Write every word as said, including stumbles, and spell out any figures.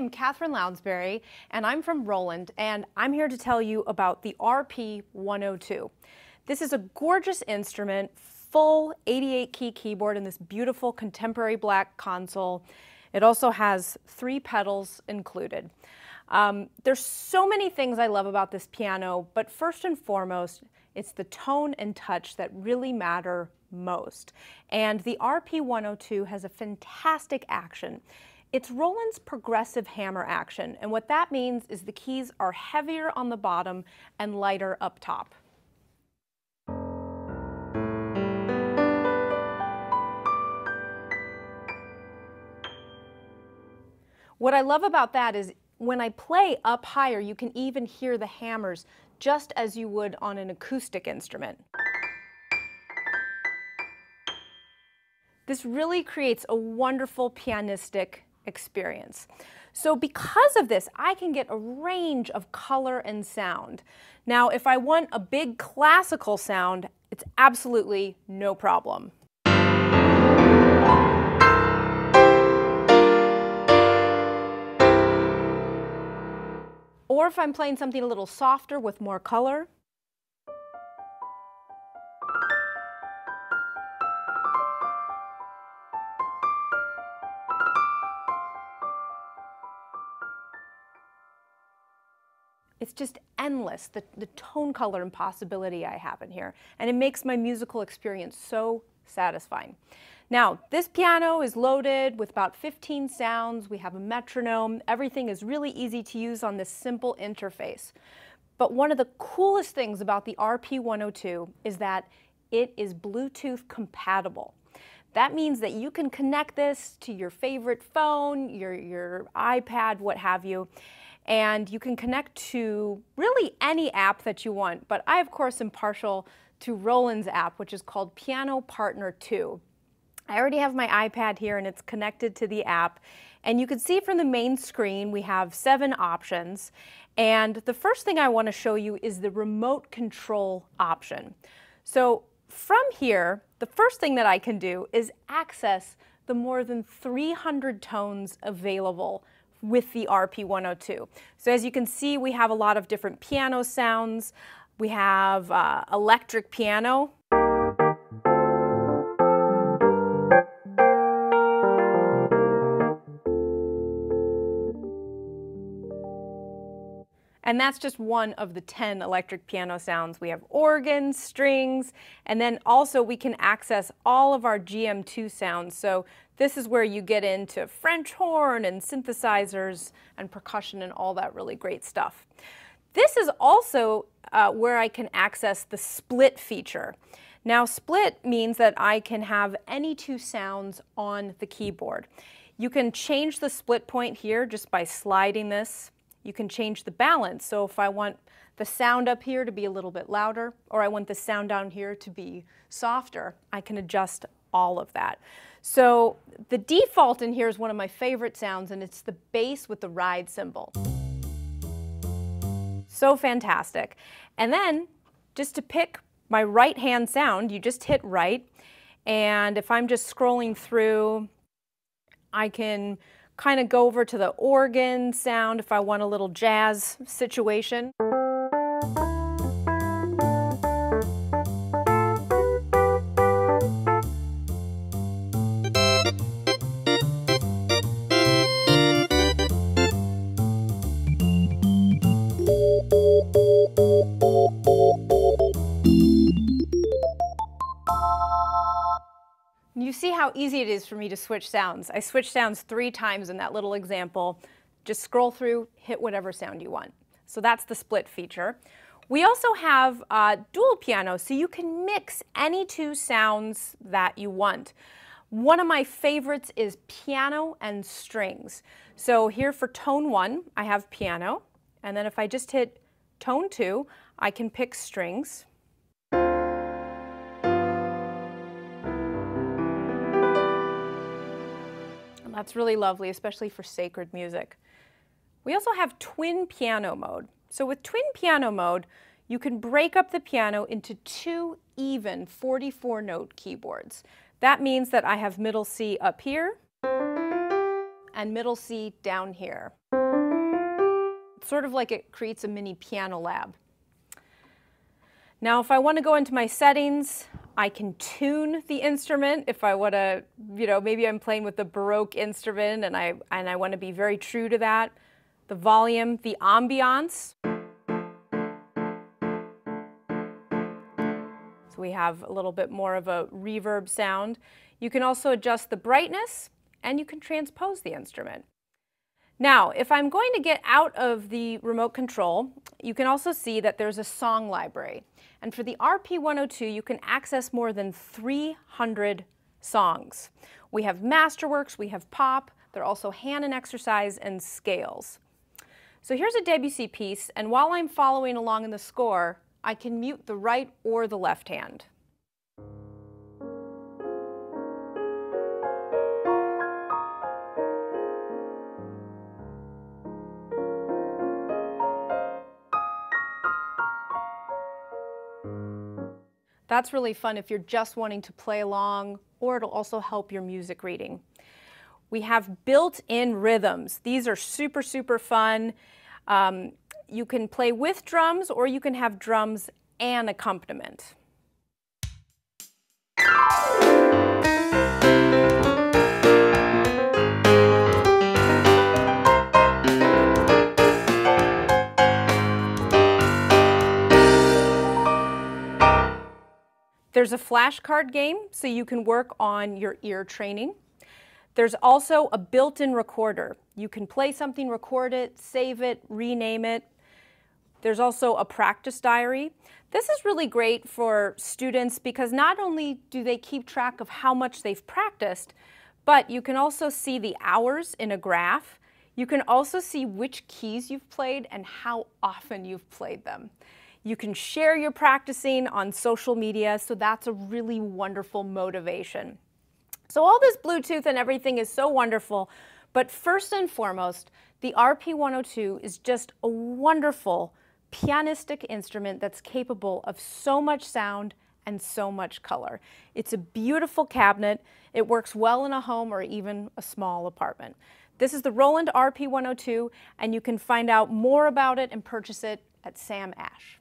am Catherine Lounsbury, and I'm from Roland, and I'm here to tell you about the R P one oh two. This is a gorgeous instrument, full eighty-eight key keyboard in this beautiful contemporary black console. It also has three pedals included. Um, there's so many things I love about this piano, but first and foremost, it's the tone and touch that really matter most. And the R P one oh two has a fantastic action. It's Roland's progressive hammer action, and what that means is the keys are heavier on the bottom and lighter up top. What I love about that is when I play up higher, you can even hear the hammers just as you would on an acoustic instrument. This really creates a wonderful pianistic experience. So because of this, I can get a range of color and sound. Now, if I want a big classical sound, it's absolutely no problem. Or if I'm playing something a little softer with more color. It's just endless, the, the tone, color, and possibility I have in here. And it makes my musical experience so satisfying. Now, this piano is loaded with about fifteen sounds. We have a metronome. Everything is really easy to use on this simple interface. But one of the coolest things about the R P one oh two is that it is Bluetooth compatible. That means that you can connect this to your favorite phone, your, your iPad, what have you, and you can connect to really any app that you want. But I, of course, am partial to Roland's app, which is called Piano Partner two. I already have my iPad here, and it's connected to the app. And you can see from the main screen, we have seven options. And the first thing I want to show you is the remote control option. So from here, the first thing that I can do is access the more than three hundred tones available with the R P one oh two. So as you can see, we have a lot of different piano sounds. We have uh, electric piano. And that's just one of the ten electric piano sounds. We have organs, strings, and then also we can access all of our G M two sounds. So this is where you get into French horn and synthesizers and percussion and all that really great stuff. This is also uh, where I can access the split feature. Now, split means that I can have any two sounds on the keyboard. You can change the split point here just by sliding this. You can change the balance, so if I want the sound up here to be a little bit louder, or I want the sound down here to be softer, I can adjust all of that. So the default in here is one of my favorite sounds, and it's the bass with the ride cymbal. So fantastic. And then, just to pick my right-hand sound, you just hit right, and if I'm just scrolling through, I can kind of go over to the organ sound if I want a little jazz situation. You see how easy it is for me to switch sounds. I switched sounds three times in that little example. Just scroll through, hit whatever sound you want. So that's the split feature. We also have uh, dual piano, so you can mix any two sounds that you want. One of my favorites is piano and strings. So here for tone one, I have piano, and then if I just hit tone two, I can pick strings. That's really lovely, especially for sacred music. We also have twin piano mode. So with twin piano mode, you can break up the piano into two even forty-four note keyboards. That means that I have middle C up here and middle C down here. It's sort of like it creates a mini piano lab. Now if I want to go into my settings, I can tune the instrument if I want to, you know, maybe I'm playing with the Baroque instrument and I, and I want to be very true to that. The volume, the ambiance. So we have a little bit more of a reverb sound. You can also adjust the brightness and you can transpose the instrument. Now, if I'm going to get out of the remote control, you can also see that there's a song library. And for the R P one oh two, you can access more than three hundred songs. We have masterworks, we have pop, there are also Hannon exercise and scales. So here's a Debussy piece, and while I'm following along in the score, I can mute the right or the left hand. That's really fun if you're just wanting to play along, or it'll also help your music reading. We have built-in rhythms. These are super, super fun. Um, you can play with drums, or you can have drums and accompaniment. There's a flashcard game, so you can work on your ear training. There's also a built-in recorder. You can play something, record it, save it, rename it. There's also a practice diary. This is really great for students because not only do they keep track of how much they've practiced, but you can also see the hours in a graph. You can also see which keys you've played and how often you've played them. You can share your practicing on social media, so that's a really wonderful motivation. So all this Bluetooth and everything is so wonderful, but first and foremost, the R P one oh two is just a wonderful pianistic instrument that's capable of so much sound and so much color. It's a beautiful cabinet. It works well in a home or even a small apartment. This is the Roland R P one oh two, and you can find out more about it and purchase it at Sam Ash.